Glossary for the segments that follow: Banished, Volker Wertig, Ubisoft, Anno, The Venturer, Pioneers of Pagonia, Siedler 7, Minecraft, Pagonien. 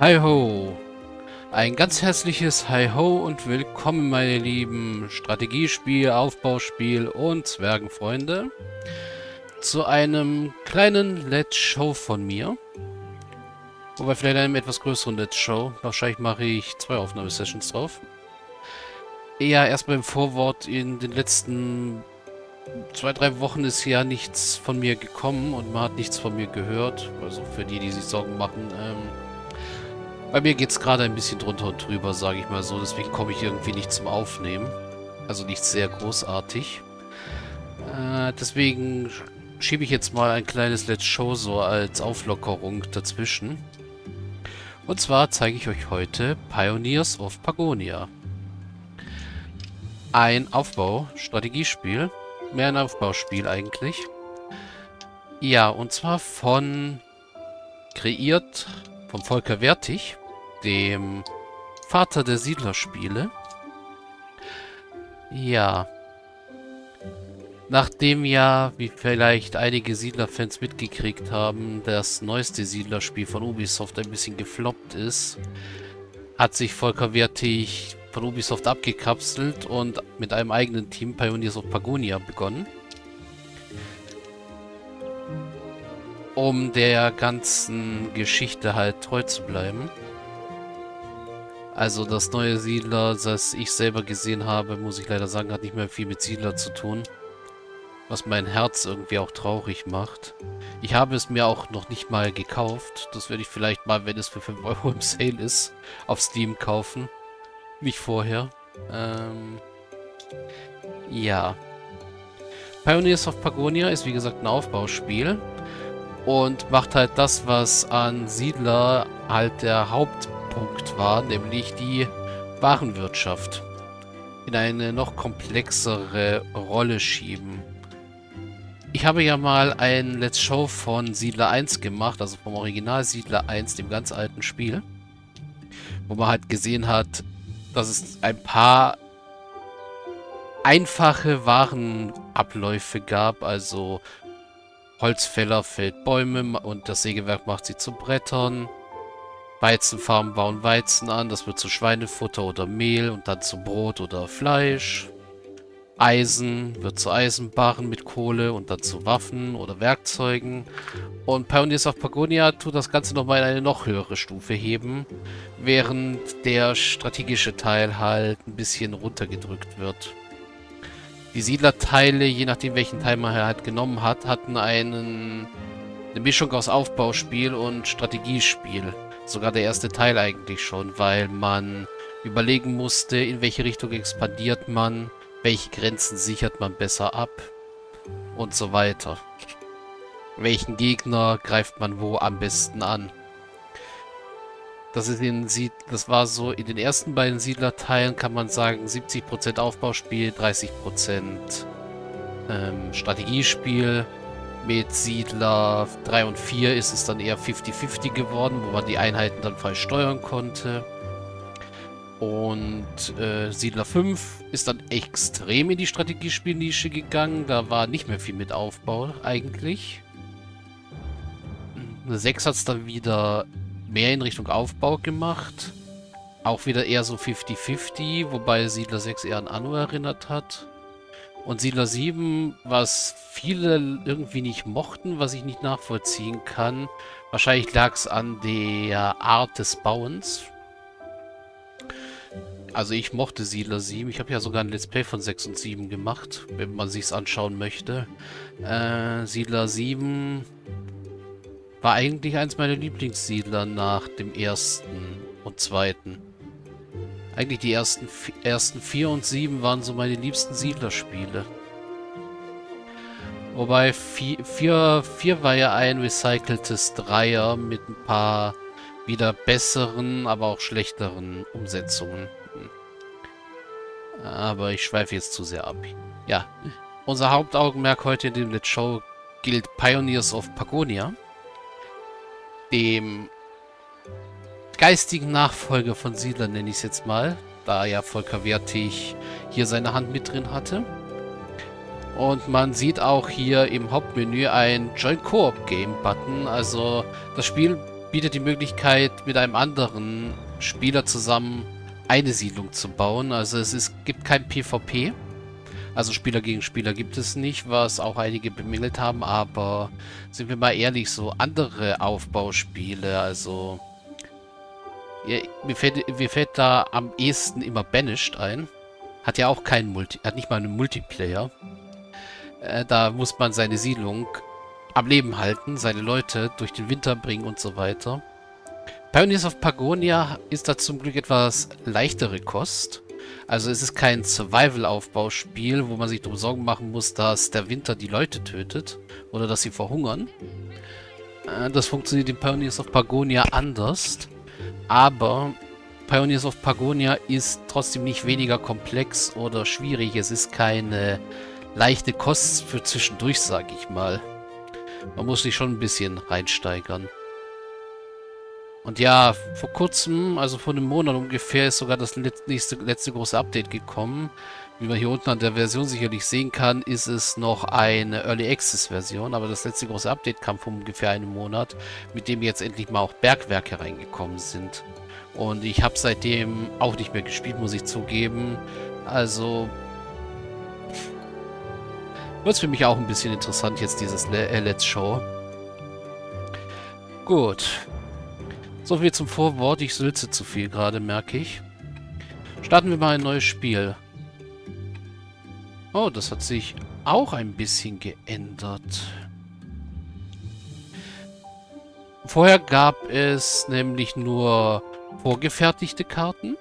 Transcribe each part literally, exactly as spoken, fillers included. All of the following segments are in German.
Hi ho! Ein ganz herzliches Hi ho und willkommen, meine lieben Strategiespiel, Aufbauspiel und Zwergenfreunde, zu einem kleinen Let's Show von mir. Wobei vielleicht einem etwas größeren Let's Show. Wahrscheinlich mache ich zwei Aufnahmesessions drauf. Ja, erstmal im Vorwort, in den letzten zwei, drei Wochen ist ja nichts von mir gekommen und man hat nichts von mir gehört. Also für die, die sich Sorgen machen, ähm... bei mir geht es gerade ein bisschen drunter und drüber, sage ich mal so. Deswegen komme ich irgendwie nicht zum Aufnehmen. Also nicht sehr großartig. Äh, deswegen schiebe ich jetzt mal ein kleines Let's Show so als Auflockerung dazwischen. Und zwar zeige ich euch heute Pioneers of Pagonia. Ein Aufbau-Strategiespiel. Mehr ein Aufbauspiel eigentlich. Ja, und zwar von... kreiert von Volker Wertig, dem Vater der Siedlerspiele. Ja. Nachdem ja, wie vielleicht einige Siedler-Fans mitgekriegt haben, das neueste Siedlerspiel von Ubisoft ein bisschen gefloppt ist, hat sich Volker Wertig von Ubisoft abgekapselt und mit einem eigenen Team Pioneers of Pagonia begonnen, um der ganzen Geschichte halt treu zu bleiben. Also das neue Siedler, das ich selber gesehen habe, muss ich leider sagen, hat nicht mehr viel mit Siedler zu tun. Was mein Herz irgendwie auch traurig macht. Ich habe es mir auch noch nicht mal gekauft. Das werde ich vielleicht mal, wenn es für fünf Euro im Sale ist, auf Steam kaufen. Nicht vorher. Ähm... Ja. Pioneers of Pagonia ist wie gesagt ein Aufbauspiel. Und macht halt das, was an Siedler halt der Hauptpunkt war, nämlich die Warenwirtschaft. In eine noch komplexere Rolle schieben. Ich habe ja mal ein Let's Show von Siedler eins gemacht, also vom Original Siedler eins, dem ganz alten Spiel. Wo man halt gesehen hat, dass es ein paar einfache Warenabläufe gab, also... Holzfäller fällt Bäume und das Sägewerk macht sie zu Brettern. Weizenfarmen bauen Weizen an, das wird zu Schweinefutter oder Mehl und dann zu Brot oder Fleisch. Eisen wird zu Eisenbarren mit Kohle und dann zu Waffen oder Werkzeugen. Und Pioneers of Pagonia tut das Ganze nochmal in eine noch höhere Stufe heben, während der strategische Teil halt ein bisschen runtergedrückt wird. Die Siedlerteile, je nachdem welchen Teil man halt genommen hat, hatten einen, eine Mischung aus Aufbauspiel und Strategiespiel. Sogar der erste Teil eigentlich schon, weil man überlegen musste, in welche Richtung expandiert man, welche Grenzen sichert man besser ab und so weiter. Welchen Gegner greift man wo am besten an. Das, ist in, das war so, in den ersten beiden Siedlerteilen kann man sagen, siebzig Prozent Aufbauspiel, dreißig Prozent ähm, Strategiespiel. Mit Siedler drei und vier ist es dann eher fifty fifty geworden, wo man die Einheiten dann frei steuern konnte. Und äh, Siedler fünf ist dann extrem in die Strategiespielnische gegangen, da war nicht mehr viel mit Aufbau eigentlich. sechs hat es dann wieder... mehr in Richtung Aufbau gemacht. Auch wieder eher so fifty fifty, wobei Siedler sechs eher an Anno erinnert hat. Und Siedler sieben, was viele irgendwie nicht mochten, was ich nicht nachvollziehen kann. Wahrscheinlich lag es an der Art des Bauens. Also ich mochte Siedler sieben. Ich habe ja sogar ein Let's Play von sechs und sieben gemacht, wenn man sich's anschauen möchte. Äh, Siedler sieben... war eigentlich eins meiner Lieblingssiedler nach dem ersten und zweiten. Eigentlich die ersten, ersten vier und sieben waren so meine liebsten Siedlerspiele. Wobei vier war ja ein recyceltes Dreier mit ein paar wieder besseren, aber auch schlechteren Umsetzungen. Aber ich schweife jetzt zu sehr ab. Ja, unser Hauptaugenmerk heute in dem Let's Show gilt Pioneers of Pagonia, dem geistigen Nachfolger von Siedler, nenne ich es jetzt mal, da ja Volker Wertig hier seine Hand mit drin hatte. Und man sieht auch hier im Hauptmenü ein Join Co-op Game Button, also das Spiel bietet die Möglichkeit, mit einem anderen Spieler zusammen eine Siedlung zu bauen. Also es ist, gibt kein PvP. Also Spieler gegen Spieler gibt es nicht, was auch einige bemängelt haben. Aber sind wir mal ehrlich, so andere Aufbauspiele, also ja, mir, fällt, mir fällt da am ehesten immer Banished ein. Hat ja auch keinen Multi, hat nicht mal einen Multiplayer. Äh, da muss man seine Siedlung am Leben halten, seine Leute durch den Winter bringen und so weiter. Pioneers of Pagonia ist da zum Glück etwas leichtere Kost. Also es ist kein Survival-Aufbauspiel, wo man sich darum Sorgen machen muss, dass der Winter die Leute tötet oder dass sie verhungern. Äh, das funktioniert in Pioneers of Pagonia anders. Aber Pioneers of Pagonia ist trotzdem nicht weniger komplex oder schwierig. Es ist keine leichte Kost für zwischendurch, sage ich mal. Man muss sich schon ein bisschen reinsteigern. Und ja, vor kurzem, also vor einem Monat ungefähr, ist sogar das letzte, letzte große Update gekommen. Wie man hier unten an der Version sicherlich sehen kann, ist es noch eine Early Access Version. Aber das letzte große Update kam vor ungefähr einem Monat, mit dem jetzt endlich mal auch Bergwerke reingekommen sind. Und ich habe seitdem auch nicht mehr gespielt, muss ich zugeben. Also wird es für mich auch ein bisschen interessant jetzt, dieses Let's Show. Gut. Soviel zum Vorwort. Ich sülze zu viel gerade, merke ich. Starten wir mal ein neues Spiel. Oh, das hat sich auch ein bisschen geändert. Vorher gab es nämlich nur vorgefertigte Karten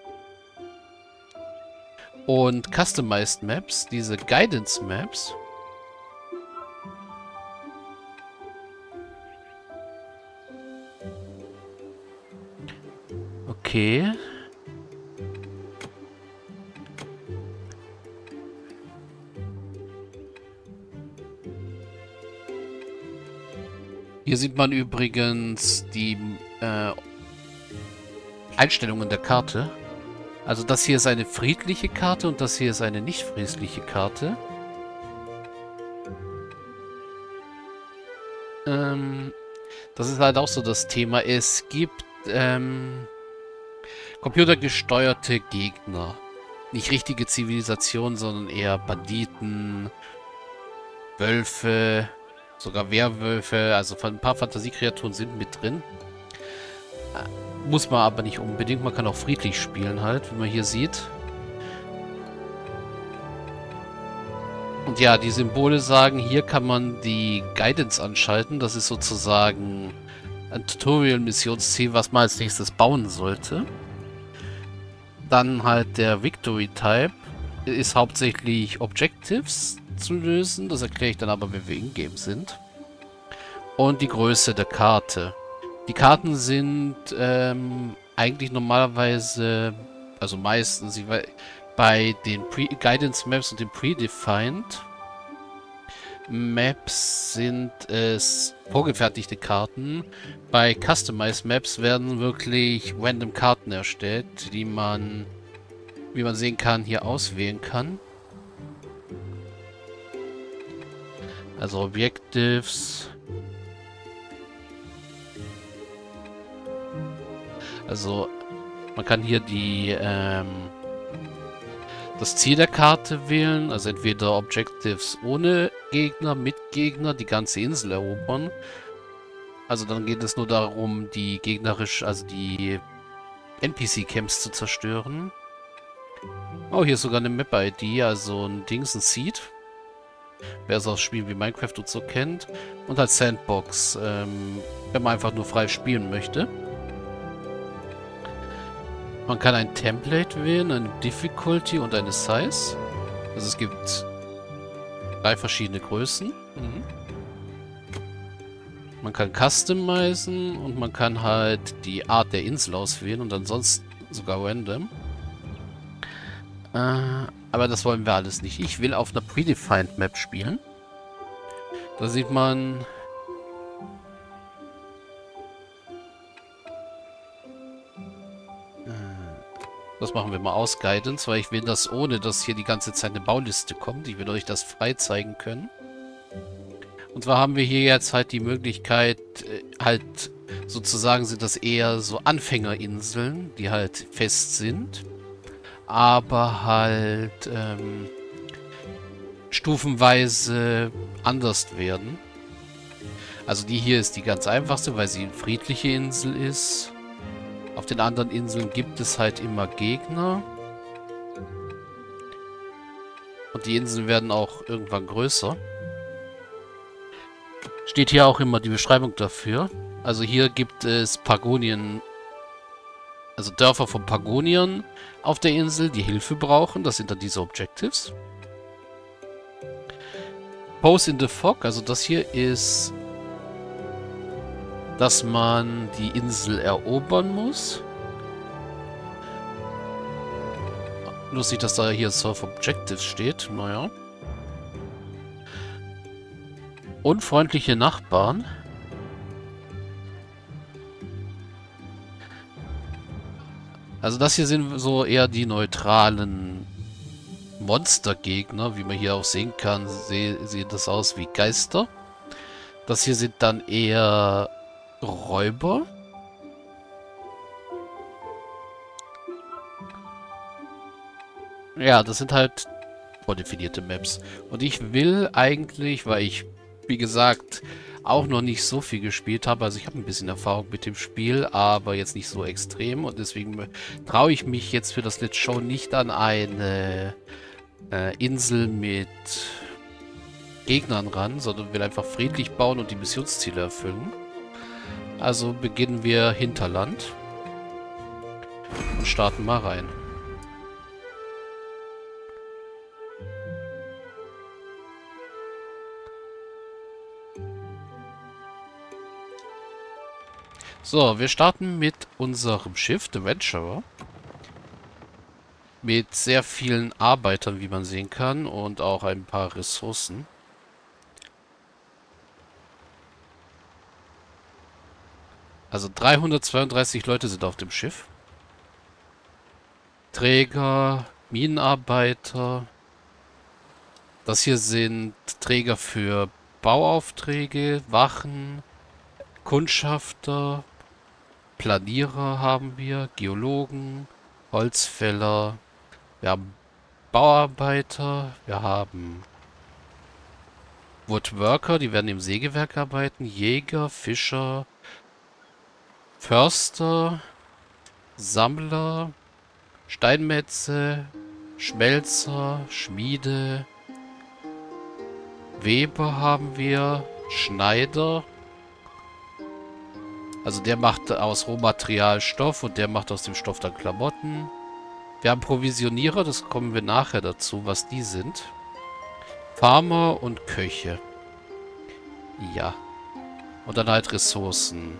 und Customized Maps, diese Guidance Maps. Okay. Hier sieht man übrigens die äh, Einstellungen der Karte. Also das hier ist eine friedliche Karte und das hier ist eine nicht friedliche Karte. Ähm, das ist halt auch so das Thema. Es gibt ähm, computergesteuerte Gegner. Nicht richtige Zivilisationen, sondern eher Banditen, Wölfe, sogar Werwölfe, also ein paar Fantasiekreaturen sind mit drin. Muss man aber nicht unbedingt, man kann auch friedlich spielen halt, wie man hier sieht. Und ja, die Symbole sagen, hier kann man die Guidance anschalten, das ist sozusagen ein Tutorial-Missionsziel, was man als nächstes bauen sollte. Dann halt der Victory-Type ist hauptsächlich Objectives zu lösen, das erkläre ich dann aber, wenn wir in-game sind. Und die Größe der Karte. Die Karten sind ähm, eigentlich normalerweise, also meistens ich weiß, bei den Pre Guidance Maps und den Predefined Maps sind es vorgefertigte Karten. Bei Customized Maps werden wirklich random Karten erstellt, die man, wie man sehen kann, hier auswählen kann. Also Objectives. Also man kann hier die ähm, das Ziel der Karte wählen. Also entweder Objectives ohne Gegner, mit Gegner, die ganze Insel erobern. Also dann geht es nur darum, die gegnerisch, also die N P C-Camps zu zerstören. Oh, hier ist sogar eine Map-I D, also ein Dings, ein Seed. Wer es aus Spielen wie Minecraft und so kennt. Und als Sandbox, ähm, wenn man einfach nur frei spielen möchte. Man kann ein Template wählen, eine Difficulty und eine Size. Also es gibt drei verschiedene Größen. Mhm. Man kann customizen und man kann halt die Art der Insel auswählen und ansonsten sogar random. Äh... Aber das wollen wir alles nicht. Ich will auf einer Predefined Map spielen. Da sieht man... Das machen wir mal aus, Guidance, weil ich will das ohne, dass hier die ganze Zeit eine Bauliste kommt. Ich will euch das frei zeigen können. Und zwar haben wir hier jetzt halt die Möglichkeit, halt Sozusagen sind das eher so Anfängerinseln, die halt fest sind, aber halt ähm, stufenweise anders werden. Also die hier ist die ganz einfachste, weil sie eine friedliche Insel ist. Auf den anderen Inseln gibt es halt immer Gegner. Und die Inseln werden auch irgendwann größer. Steht hier auch immer die Beschreibung dafür. Also hier gibt es Pagonien, also Dörfer von Pagonien auf der Insel, die Hilfe brauchen. Das sind dann diese Objectives. Pose in the Fog, also das hier ist, dass man die Insel erobern muss. Lustig, dass da hier Solve Objectives steht. Naja. Unfreundliche Nachbarn. Also das hier sind so eher die neutralen Monstergegner. Wie man hier auch sehen kann, sieht das aus wie Geister. Das hier sind dann eher Räuber. Ja, das sind halt vordefinierte Maps. Und ich will eigentlich, weil ich, wie gesagt, auch noch nicht so viel gespielt habe. Also ich habe ein bisschen Erfahrung mit dem Spiel, aber jetzt nicht so extrem. Und deswegen traue ich mich jetzt für das Let's Show nicht an eine äh, Insel mit Gegnern ran, sondern will einfach friedlich bauen und die Missionsziele erfüllen. Also beginnen wir Hinterland und starten mal rein. So, wir starten mit unserem Schiff, The Venturer. Mit sehr vielen Arbeitern, wie man sehen kann, und auch ein paar Ressourcen. Also dreihundertzweiunddreißig Leute sind auf dem Schiff. Träger, Minenarbeiter. Das hier sind Träger für Bauaufträge, Wachen, Kundschafter. Planierer haben wir, Geologen, Holzfäller, wir haben Bauarbeiter, wir haben Woodworker, die werden im Sägewerk arbeiten, Jäger, Fischer, Förster, Sammler, Steinmetze, Schmelzer, Schmiede, Weber haben wir, Schneider. Also der macht aus Rohmaterial Stoff und der macht aus dem Stoff dann Klamotten. Wir haben Provisionierer, das kommen wir nachher dazu, was die sind. Farmer und Köche. Ja. Und dann halt Ressourcen.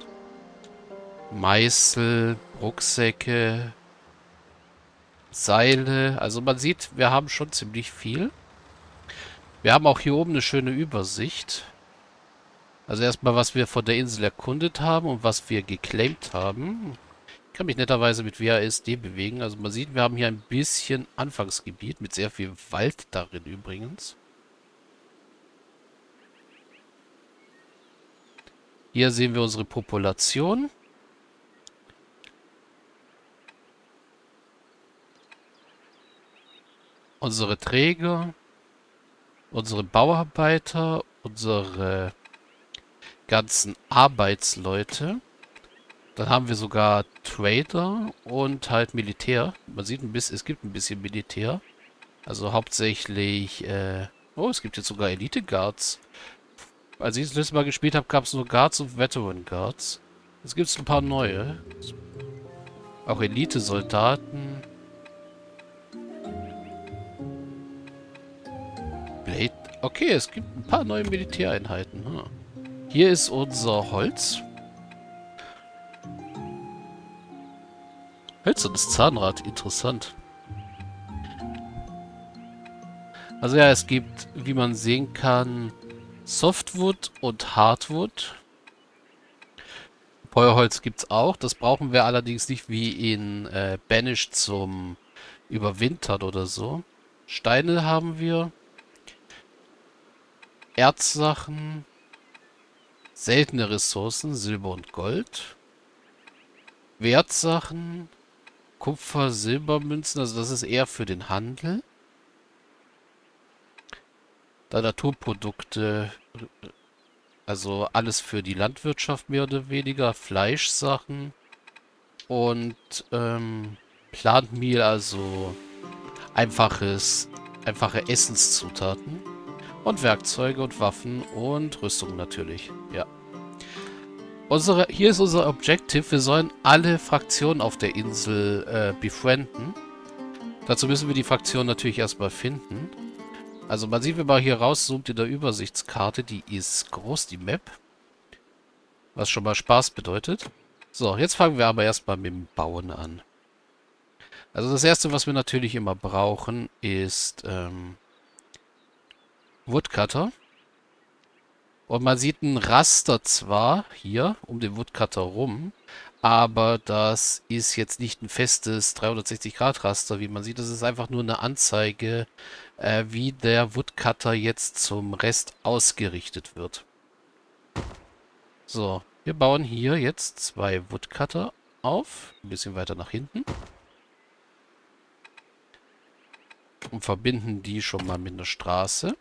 Meißel, Rucksäcke, Seile. Also man sieht, wir haben schon ziemlich viel. Wir haben auch hier oben eine schöne Übersicht. Also erstmal, was wir von der Insel erkundet haben und was wir geclaimt haben. Ich kann mich netterweise mit W A S D bewegen. Also man sieht, wir haben hier ein bisschen Anfangsgebiet mit sehr viel Wald darin übrigens. Hier sehen wir unsere Population. Unsere Träger. Unsere Bauarbeiter. Unsere ganzen Arbeitsleute. Dann haben wir sogar Trader und halt Militär. Man sieht ein bisschen, es gibt ein bisschen Militär. Also hauptsächlich, äh, oh, es gibt jetzt sogar Elite Guards. Als ich das letzte Mal gespielt habe, gab es nur Guards und Veteran Guards. Jetzt gibt es ein paar neue. Auch Elite-Soldaten. Blade. Okay, es gibt ein paar neue Militäreinheiten. Hm. Hier ist unser Holz. Hölzernes Zahnrad, interessant. Also ja, es gibt, wie man sehen kann, Softwood und Hardwood. Feuerholz gibt es auch. Das brauchen wir allerdings nicht wie in äh, Banished zum Überwintern oder so. Steine haben wir. Erzsachen. Seltene Ressourcen, Silber und Gold. Wertsachen, Kupfer, Silbermünzen, also das ist eher für den Handel. Da Naturprodukte, also alles für die Landwirtschaft mehr oder weniger, Fleischsachen und ähm, Plantmehl, also einfaches, einfache Essenszutaten und Werkzeuge und Waffen und Rüstung natürlich, ja. Unsere, hier ist unser Objective, wir sollen alle Fraktionen auf der Insel äh, befrienden. Dazu müssen wir die Fraktion natürlich erstmal finden. Also man sieht, wenn man hier rauszoomt in der Übersichtskarte, die ist groß, die Map. Was schon mal Spaß bedeutet. So, jetzt fangen wir aber erstmal mit dem Bauen an. Also das erste, was wir natürlich immer brauchen, ist ähm, Woodcutter. Und man sieht ein Raster zwar hier um den Woodcutter rum, aber das ist jetzt nicht ein festes dreihundertsechzig Grad Raster, wie man sieht. Das ist einfach nur eine Anzeige, äh, wie der Woodcutter jetzt zum Rest ausgerichtet wird. So, wir bauen hier jetzt zwei Woodcutter auf. Ein bisschen weiter nach hinten. Und verbinden die schon mal mit einer Straße.